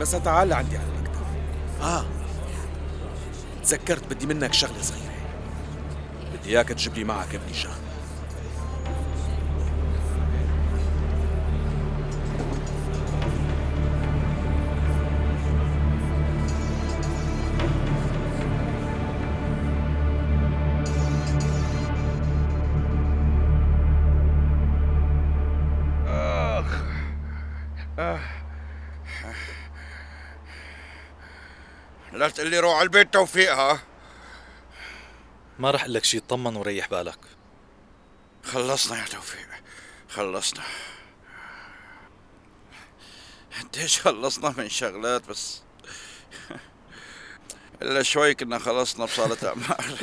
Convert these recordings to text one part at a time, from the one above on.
بس تعال عندي على المكتب. تذكرت، بدي منك شغله صغيره. بدي اياك تجيب لي معك ابني شهر. لا تقول لي روح على البيت توفيق. ما رح اقول لك شيء، اطمن وريح بالك. خلصنا يا توفيق، خلصنا. قديش خلصنا من شغلات، بس الا شوي كنا خلصنا بصالة اعمال.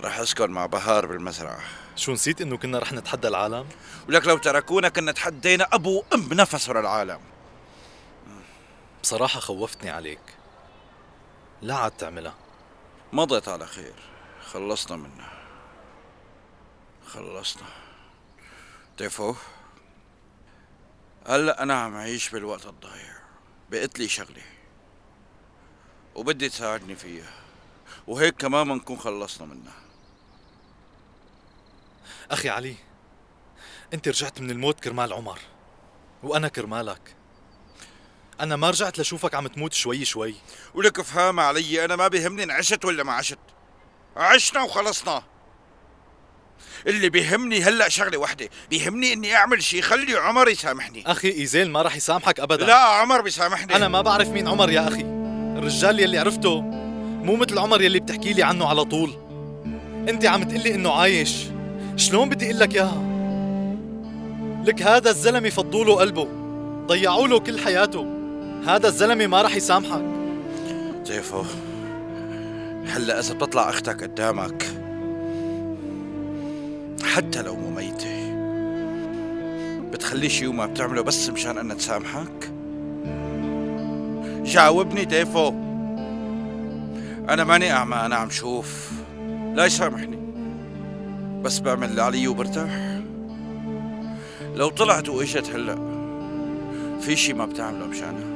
رح اسكن مع بهار بالمزرعة. شو نسيت انه كنا رح نتحدى العالم؟ ولك لو تركونا كنا تحدينا ابو وام نفس ورا العالم. بصراحة خوفتني عليك. لا عاد تعملها. مضت على خير، خلصنا منها. خلصنا. تفو هلا أنا عم أعيش بالوقت الضايع. بقت لي شغلة وبدي تساعدني فيها، وهيك كمان بنكون خلصنا منها. أخي علي، أنت رجعت من الموت كرمال عمر، وأنا كرمالك. أنا ما رجعت لشوفك عم تموت شوي شوي. ولك افهمها علي، أنا ما بيهمني إن عشت ولا ما عشت. عشنا وخلصنا. اللي بيهمني هلا شغلة وحدة، بيهمني إني أعمل شيء خلي عمر يسامحني. أخي إيزيل ما راح يسامحك أبدا. لا، عمر بيسامحني. أنا ما بعرف مين عمر يا أخي. الرجال يلي عرفته مو مثل عمر يلي بتحكي لي عنه على طول. أنت عم تقلي إنه عايش، شلون بدي أقول لك إياها؟ لك هذا الزلمة فضوا له قلبه، ضيعوا له كل حياته. هذا الزلمة ما راح يسامحك. تيفو هلا إذا بتطلع أختك قدامك حتى لو مو ميتة بتخلي شي وما بتعمله بس مشان أنا تسامحك؟ جاوبني تيفو، أنا ماني أعمى، أنا عم شوف. لا يسامحني بس بعمل اللي علي وبرتاح. لو طلعت وإجت هلا في شي ما بتعمله مشانها.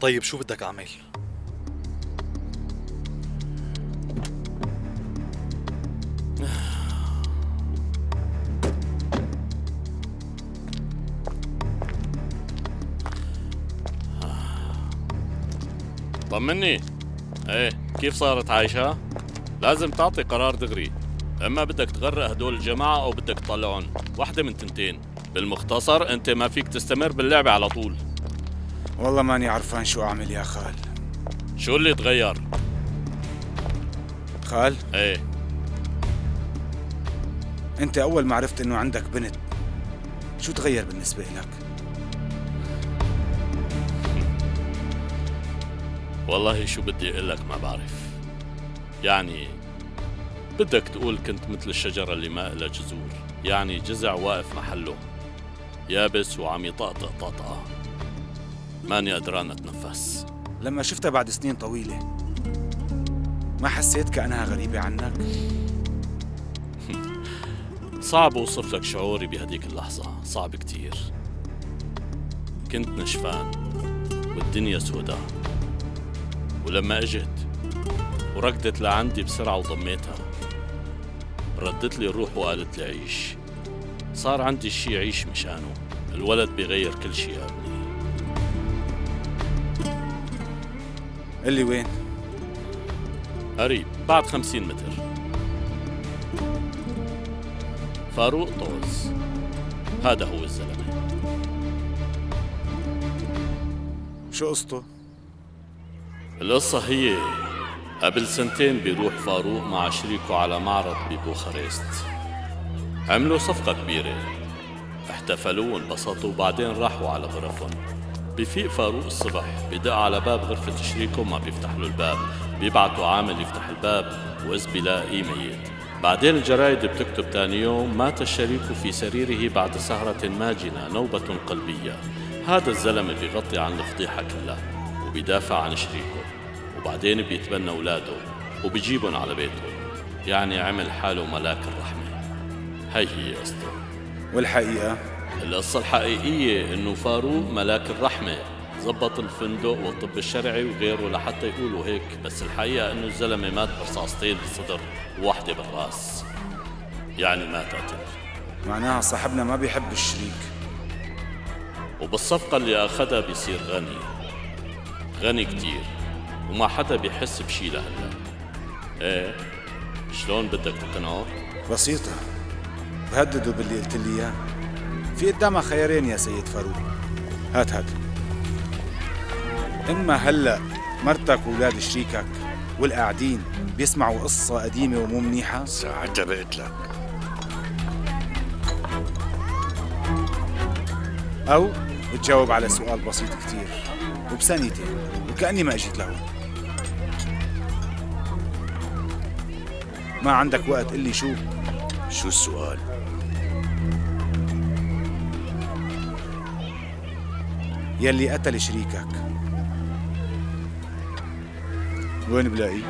طيب شو بدك أعمل؟ طمني. ايه كيف صارت عايشة؟ لازم تعطي قرار دغري، اما بدك تغرق هدول الجماعة او بدك تطلعهم، واحدة من تنتين. بالمختصر انت ما فيك تستمر باللعبة على طول. والله ماني عرفان شو اعمل يا خال. شو اللي تغير؟ خال؟ ايه انت اول ما عرفت انه عندك بنت شو تغير بالنسبة لك؟ والله شو بدي اقول لك، ما بعرف. يعني بدك تقول كنت مثل الشجرة اللي ما إلها جذور، يعني جذع واقف محله يابس وعم يطقطق طقطقة، ماني قدران اتنفس. لما شفتها بعد سنين طويلة ما حسيت كأنها غريبة عنك؟ صعب اوصف لك شعوري بهديك اللحظة، صعب كتير. كنت نشفان والدنيا سودا، ولما اجت وركضت لعندي بسرعة وضميتها ردت لي الروح وقالت لي عيش. صار عندي شي عيش مشانه. الولد بيغير كل شي يا ابني. اللي وين؟ قريب، بعد 50 متر. فاروق طوز، هذا هو الزلمة. شو قصته؟ القصة هي قبل سنتين بيروح فاروق مع شريكه على معرض ببوخارست. عملوا صفقة كبيرة، احتفلوا وانبسطوا وبعدين راحوا على غرفهم. بفيق فاروق الصبح بدق على باب غرفة شريكه وما بيفتح له الباب، بيبعتوا عامل يفتح الباب وإذ بيلاقيه ميت. بعدين الجرايد بتكتب تاني يوم: مات الشريك في سريره بعد سهرة ماجنة، نوبة قلبية. هذا الزلمة بيغطي عن الفضيحة كلها وبيدافع عن شريكه، وبعدين بيتبنى أولاده وبيجيبهم على بيته، يعني عمل حاله ملاك الرحمة. هي هي قصته. والحقيقة؟ القصة الحقيقية إنه فاروق ملاك الرحمة، ظبط الفندق والطب الشرعي وغيره لحتى يقولوا هيك، بس الحقيقة إنه الزلمة مات برصاصتين بالصدر وواحدة بالراس، يعني ما قتل. معناها صاحبنا ما بيحب الشريك، وبالصفقة اللي أخدها بيصير غني غني كتير، وما حدا بيحس بشي لهلا. إيه شلون بدك تقنعه؟ بسيطة، بهدده باللي قلت لي إياه. في قدامها خيارين يا سيد فاروق. هات هات، إما هلأ مرتك وولاد شريكك والقاعدين بيسمعوا قصة قديمة ومو منيحة، ساعتها بقتلك، أو بتجاوب على سؤال بسيط كتير وبثانيتين وكأني ما أجيت لهون. ما عندك وقت قل لي شو السؤال؟ يلي قتل شريكك وين بلاقيه؟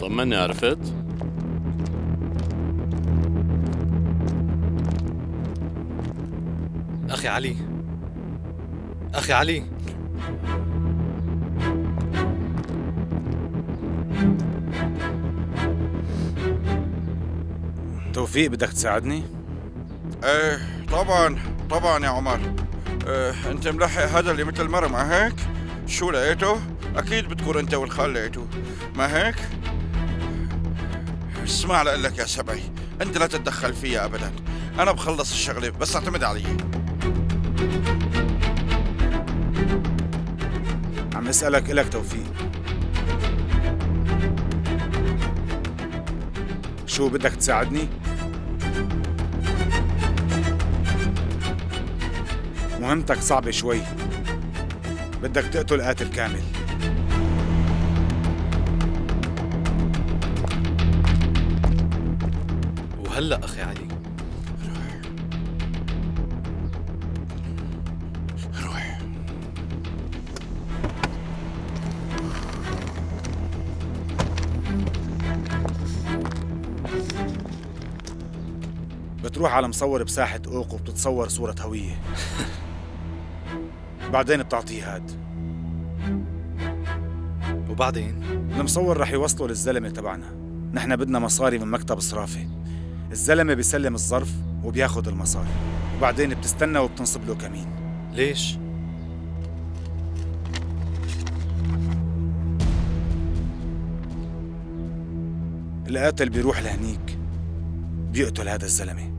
طمني، عرفت؟ أخي علي، أخي علي، توفيق بدك تساعدني؟ إيه طبعاً طبعاً يا عمر. إيه أنت ملحق هذا اللي مثل المرة، ما هيك؟ شو لقيته؟ أكيد بتكون أنت والخال لقيته، ما هيك؟ اسمع لأقول لك يا سبعي، أنت لا تتدخل فيها أبداً، أنا بخلص الشغلة بس اعتمد علي. عم أسألك إلك توفيق، شو بدك تساعدني؟ مهمتك صعبة شوي، بدك تقتل قاتل كامل. وهلأ أخي علي، روح بتروح على مصور بساحة أوق وبتتصور صورة هوية بعدين بتعطيه هاد، وبعدين المصور رح يوصله للزلمة تبعنا. نحن بدنا مصاري من مكتب صرافة. الزلمة بيسلم الظرف وبياخد المصاري، وبعدين بتستنى وبتنصب له كمين. ليش؟ القاتل بيروح لهنيك بيقتل هذا الزلمة،